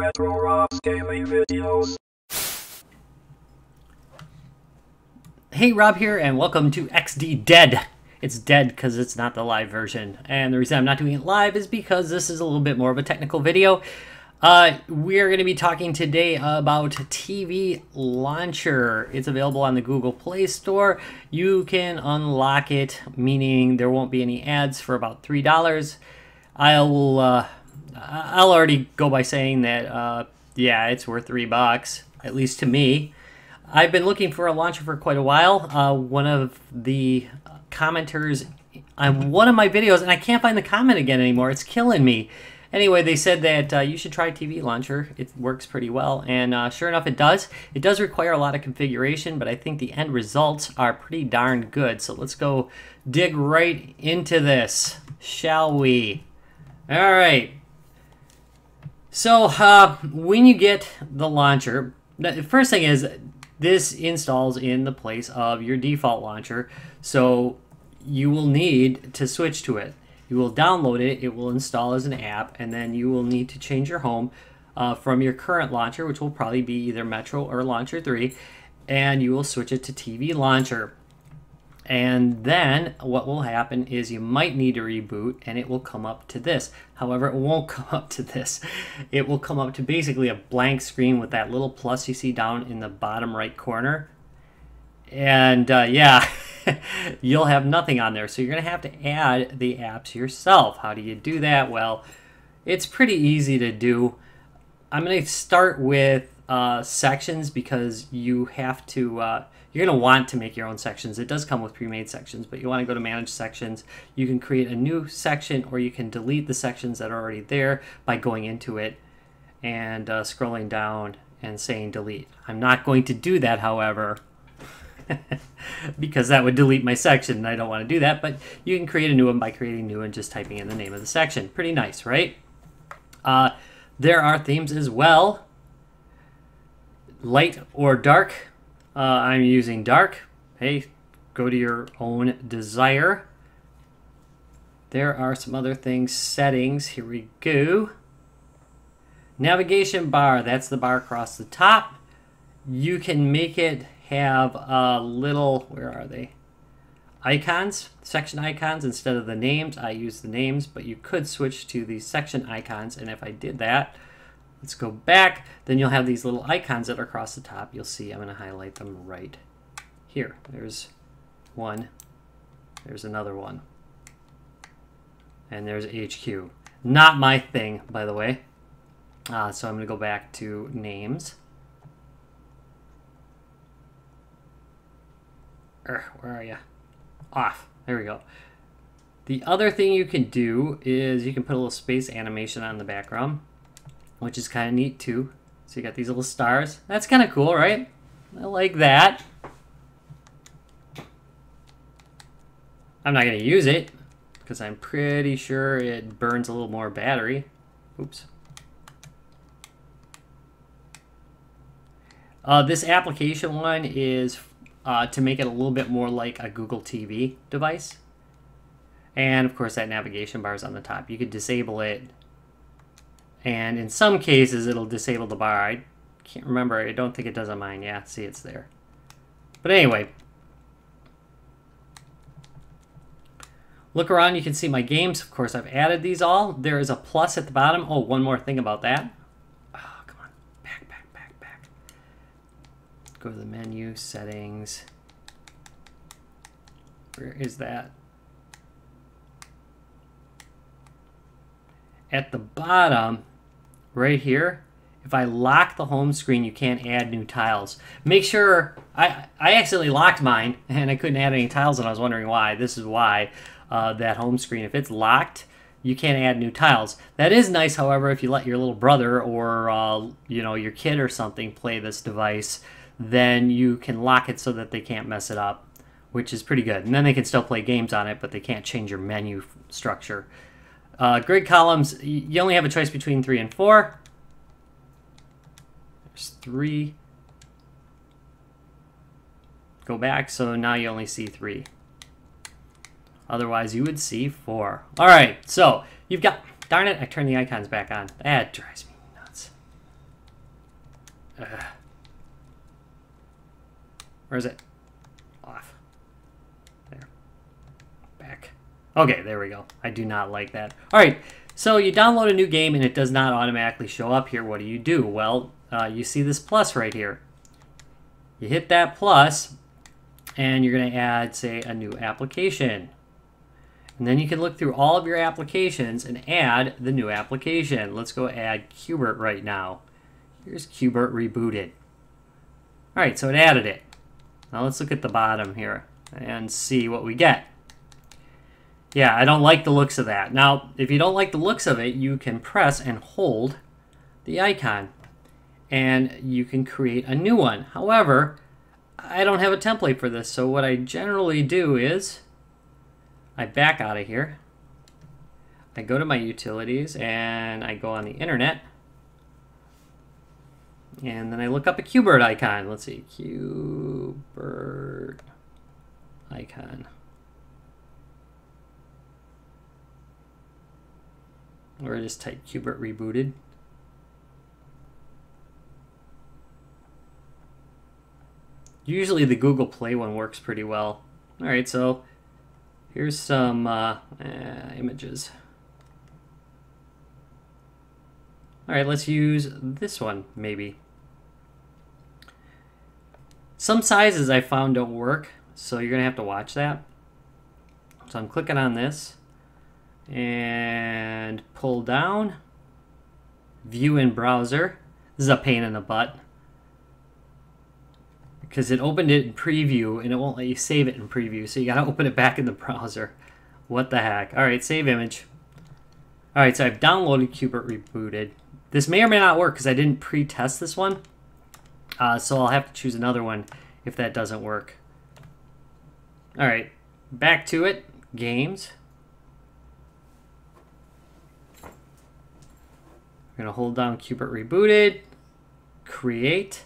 Retro Rob's Gaming Videos. Hey, Rob here, and welcome to XD Dead. It's dead because it's not the live version, and the reason I'm not doing it live is because this is a little bit more of a technical video. We're going to be talking today about TV Launcher. It's available on the Google Play Store. You can unlock it, meaning there won't be any ads, for about $3. I'll already go by saying that, yeah, it's worth $3, at least to me. I've been looking for a launcher for quite a while. One of the commenters on one of my videos, and I can't find the comment again anymore. It's killing me. Anyway, they said that you should try TV Launcher. It works pretty well, and sure enough, it does. It does require a lot of configuration, but I think the end results are pretty darn good. So let's go dig right into this, shall we? All right. So when you get the launcher, the first thing is this installs in the place of your default launcher, so you will need to switch to it. You will download it, it will install as an app, and then you will need to change your home from your current launcher, which will probably be either Metro or Launcher 3, and you will switch it to TV Launcher. And then what will happen is you might need to reboot, and it will come up to this. However, it won't come up to this. It will come up to basically a blank screen with that little plus you see down in the bottom right corner. And yeah, you'll have nothing on there, so you're going to have to add the apps yourself. How do you do that? Well, it's pretty easy to do. I'm going to start with sections, because you have to, you're going to want to make your own sections. It does come with pre-made sections, but you want to go to Manage Sections. You can create a new section, or you can delete the sections that are already there by going into it and scrolling down and saying delete. I'm not going to do that, however, because that would delete my section, and I don't want to do that. But you can create a new one by creating a new one, just typing in the name of the section. Pretty nice, right? There are themes as well. Light or dark. I'm using dark. Hey, go to your own desire. There are some other things. Settings. Here we go. Navigation bar. That's the bar across the top. You can make it have a little, where are they? Icons, section icons instead of the names. I use the names, but you could switch to the section icons. And if I did that, let's go back, then you'll have these little icons that are across the top. You'll see, I'm going to highlight them right here. There's one, there's another one, and there's HQ. Not my thing, by the way. So I'm going to go back to names. Where are you? Off. There we go. The other thing you can do is you can put a little space animation on the background, which is kind of neat too. So you got these little stars. That's kind of cool, right? I like that. I'm not going to use it because I'm pretty sure it burns a little more battery. Oops. This application one is to make it a little bit more like a Google TV device. And of course that navigation bar is on the top. You could disable it, and in some cases it'll disable the bar. I can't remember, I don't think it does on mine. Yeah, see, it's there. But anyway, look around, you can see my games. Of course I've added these all. There is a plus at the bottom. Oh, one more thing about that. Oh, come on, back. Go to the menu, settings. Where is that? At the bottom, right here, if I lock the home screen, you can't add new tiles. Make sure, I accidentally locked mine, and I couldn't add any tiles, and I was wondering why. This is why that home screen, if it's locked, you can't add new tiles. That is nice, however, if you let your little brother or you know, your kid or something play this device, then you can lock it so that they can't mess it up, which is pretty good. And then they can still play games on it, but they can't change your menu structure. Grid columns, you only have a choice between 3 and 4. There's 3. Go back, so now you only see 3. Otherwise, you would see 4. All right, so you've got, darn it, I turned the icons back on. That drives me nuts. Where is it? Off. There. Back. Okay, there we go. I do not like that. All right, so you download a new game and it does not automatically show up here. What do you do? Well, you see this plus right here. You hit that plus and you're going to add, say, a new application. And then you can look through all of your applications and add the new application. Let's go add Q*bert right now. Here's Q*bert Rebooted. All right, so it added it. Now let's look at the bottom here and see what we get. Yeah, I don't like the looks of that. Now, if you don't like the looks of it, you can press and hold the icon and you can create a new one. However, I don't have a template for this, so what I generally do is I back out of here, I go to my utilities and I go on the internet, and then I look up a Q*bert icon. Let's see, Q*bert icon. Or just type Q*bert Rebooted. Usually the Google Play one works pretty well. All right, so here's some images. All right, let's use this one maybe. Some sizes I found don't work, so you're gonna have to watch that. So I'm clicking on this and pull down, view in browser. This is a pain in the butt because it opened it in preview and it won't let you save it in preview, so you gotta open it back in the browser. What the heck. All right, save image. All right, so I've downloaded Q*bert Rebooted. This may or may not work because I didn't pre-test this one, so I'll have to choose another one if that doesn't work. All right, back to it, games. We're gonna hold down Q*bert Rebooted, create,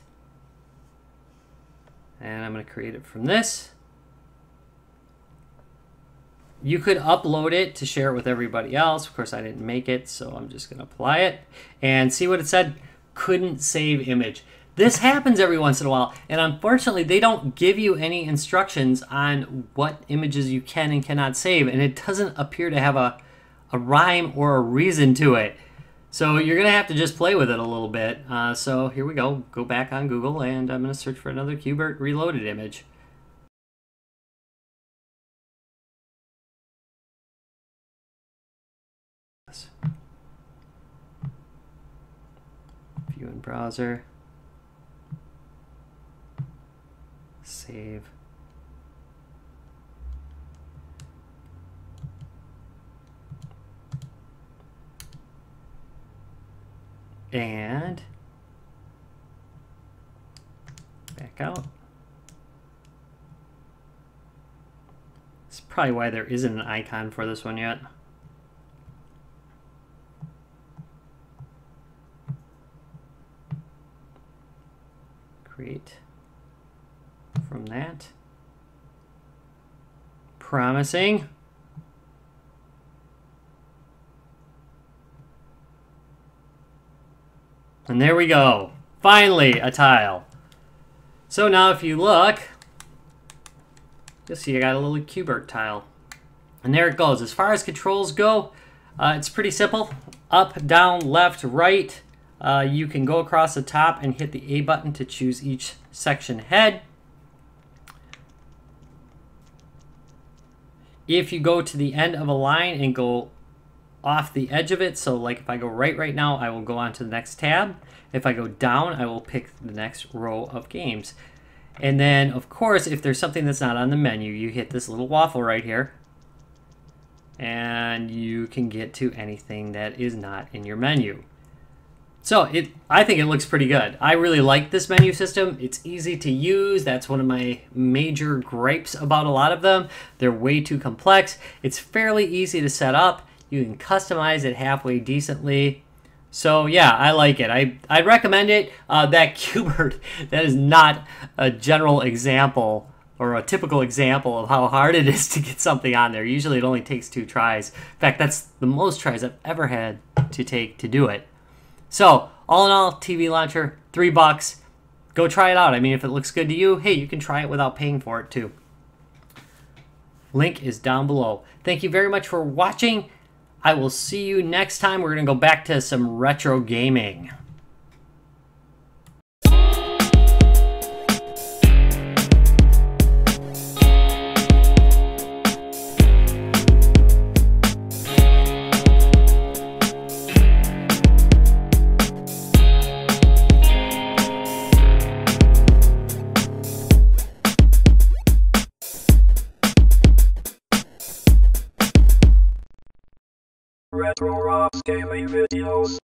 and I'm gonna create it from this. You could upload it to share it with everybody else. Of course, I didn't make it, so I'm just gonna apply it and see what it said. Couldn't save image. This happens every once in a while, and unfortunately, they don't give you any instructions on what images you can and cannot save, and it doesn't appear to have a rhyme or a reason to it. So you're gonna have to just play with it a little bit. So here we go, go back on Google and I'm gonna search for another Q*bert Reloaded image. View in browser, save. And back out. That's probably why there isn't an icon for this one yet. Create from that. Promising. And there we go, finally a tile. So now if you look, you'll see I got a little Q*bert tile. And there it goes. As far as controls go, it's pretty simple. Up, down, left, right. You can go across the top and hit the A button to choose each section head. If you go to the end of a line and go off the edge of it, so like if I go right now, I will go on to the next tab. If I go down, I will pick the next row of games. And then of course, if there's something that's not on the menu, you hit this little waffle right here and you can get to anything that is not in your menu. So I think it looks pretty good. I really like this menu system. It's easy to use. That's one of my major gripes about a lot of them. They're way too complex. It's fairly easy to set up. You can customize it halfway decently. So yeah, I like it. I'd recommend it. That Q*bert, that is not a general example or a typical example of how hard it is to get something on there. Usually it only takes 2 tries. In fact, that's the most tries I've ever had to take to do it. So all in all, TV Launcher, $3. go try it out. I mean, if it looks good to you, hey, you can try it without paying for it too. Link is down below. Thank you very much for watching. I will see you next time. We're going to go back to some retro gaming. Retro Rob's Daily Videos.